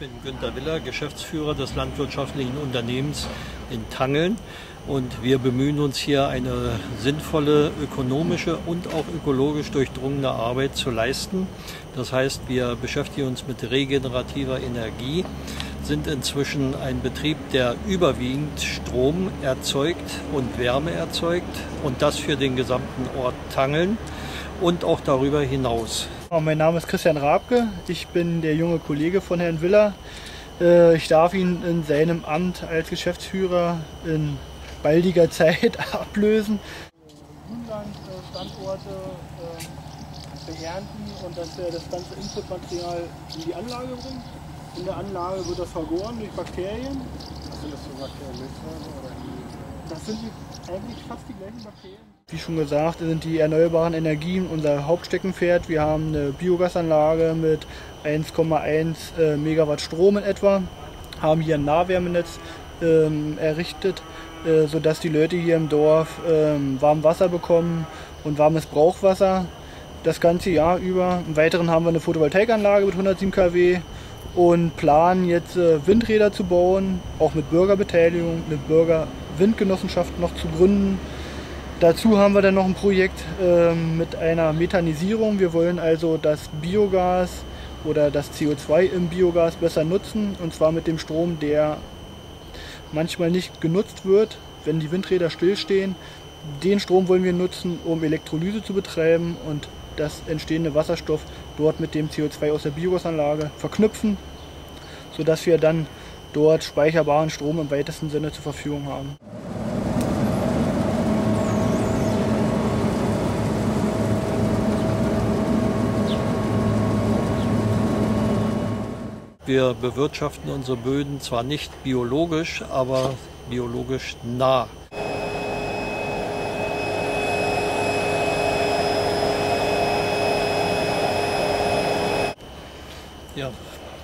bin Günter Willer, Geschäftsführer des landwirtschaftlichen Unternehmens in Tangeln. Und wir bemühen uns hier, eine sinnvolle, ökonomische und auch ökologisch durchdrungene Arbeit zu leisten. Das heißt, wir beschäftigen uns mit regenerativer Energie, sind inzwischen ein Betrieb, der überwiegend Strom erzeugt und Wärme erzeugt, und das für den gesamten Ort Tangeln und auch darüber hinaus. Mein Name ist Christian Rabke, ich bin der junge Kollege von Herrn Willer. Ich darf ihn in seinem Amt als Geschäftsführer in baldiger Zeit ablösen. Standorte beernten und dass wir das ganze Inputmaterial in die Anlage bringen. In der Anlage wird das vergoren durch Bakterien. Was sind das für Bakterien? Das sind eigentlich fast die gleichen Bakterien. Wie schon gesagt, sind die erneuerbaren Energien unser Hauptsteckenpferd. Wir haben eine Biogasanlage mit 1,1 Megawatt Strom in etwa, haben hier ein Nahwärmenetz errichtet, sodass die Leute hier im Dorf warm Wasser bekommen und warmes Brauchwasser das ganze Jahr über. Im Weiteren haben wir eine Photovoltaikanlage mit 107 kW und planen jetzt Windräder zu bauen, auch mit Bürgerbeteiligung, eine Bürgerwindgenossenschaft noch zu gründen. Dazu haben wir dann noch ein Projekt mit einer Methanisierung. Wir wollen also das Biogas oder das CO2 im Biogas besser nutzen, und zwar mit dem Strom, der manchmal nicht genutzt wird, wenn die Windräder stillstehen. Den Strom wollen wir nutzen, um Elektrolyse zu betreiben und das entstehende Wasserstoff dort mit dem CO2 aus der Biogasanlage verknüpfen, sodass wir dann dort speicherbaren Strom im weitesten Sinne zur Verfügung haben. Wir bewirtschaften unsere Böden zwar nicht biologisch, aber biologisch nah. Ja,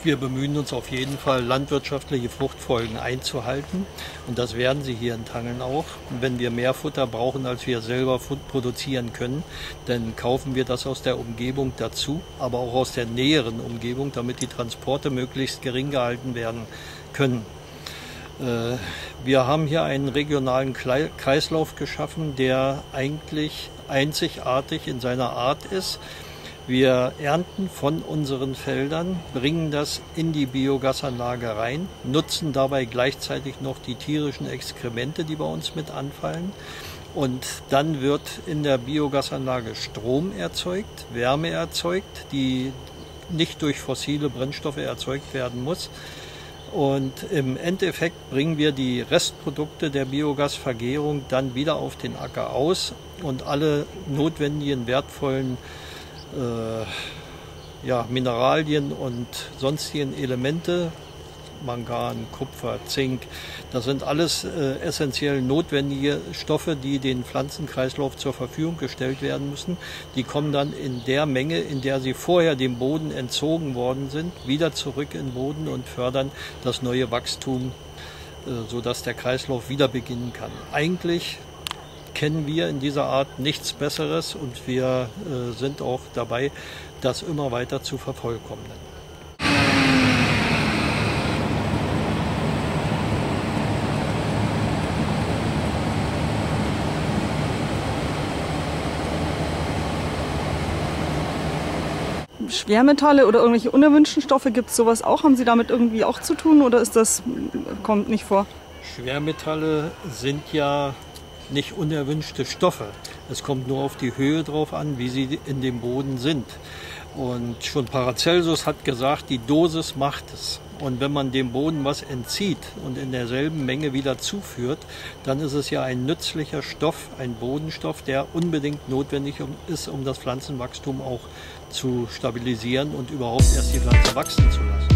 wir bemühen uns auf jeden Fall, landwirtschaftliche Fruchtfolgen einzuhalten, und das werden sie hier in Tangeln auch. Wenn wir mehr Futter brauchen, als wir selber produzieren können, dann kaufen wir das aus der Umgebung dazu, aber auch aus der näheren Umgebung, damit die Transporte möglichst gering gehalten werden können. Wir haben hier einen regionalen Kreislauf geschaffen, der eigentlich einzigartig in seiner Art ist. Wir ernten von unseren Feldern, bringen das in die Biogasanlage rein, nutzen dabei gleichzeitig noch die tierischen Exkremente, die bei uns mit anfallen. Und dann wird in der Biogasanlage Strom erzeugt, Wärme erzeugt, die nicht durch fossile Brennstoffe erzeugt werden muss. Und im Endeffekt bringen wir die Restprodukte der Biogasvergärung dann wieder auf den Acker aus, und alle notwendigen, wertvollen Mineralien und sonstigen Elemente, Mangan, Kupfer, Zink, das sind alles essentiell notwendige Stoffe, die den Pflanzenkreislauf zur Verfügung gestellt werden müssen. Die kommen dann in der Menge, in der sie vorher dem Boden entzogen worden sind, wieder zurück in den Boden und fördern das neue Wachstum, sodass der Kreislauf wieder beginnen kann. Eigentlich kennen wir in dieser Art nichts Besseres, und wir sind auch dabei, das immer weiter zu vervollkommnen. Schwermetalle oder irgendwelche unerwünschten Stoffe, gibt es sowas auch? Haben Sie damit irgendwie auch zu tun, oder ist das, kommt nicht vor? Schwermetalle sind ja nicht unerwünschte Stoffe. Es kommt nur auf die Höhe drauf an, wie sie in dem Boden sind. Und schon Paracelsus hat gesagt, die Dosis macht es. Und wenn man dem Boden was entzieht und in derselben Menge wieder zuführt, dann ist es ja ein nützlicher Stoff, ein Bodenstoff, der unbedingt notwendig ist, um das Pflanzenwachstum auch zu stabilisieren und überhaupt erst die Pflanze wachsen zu lassen.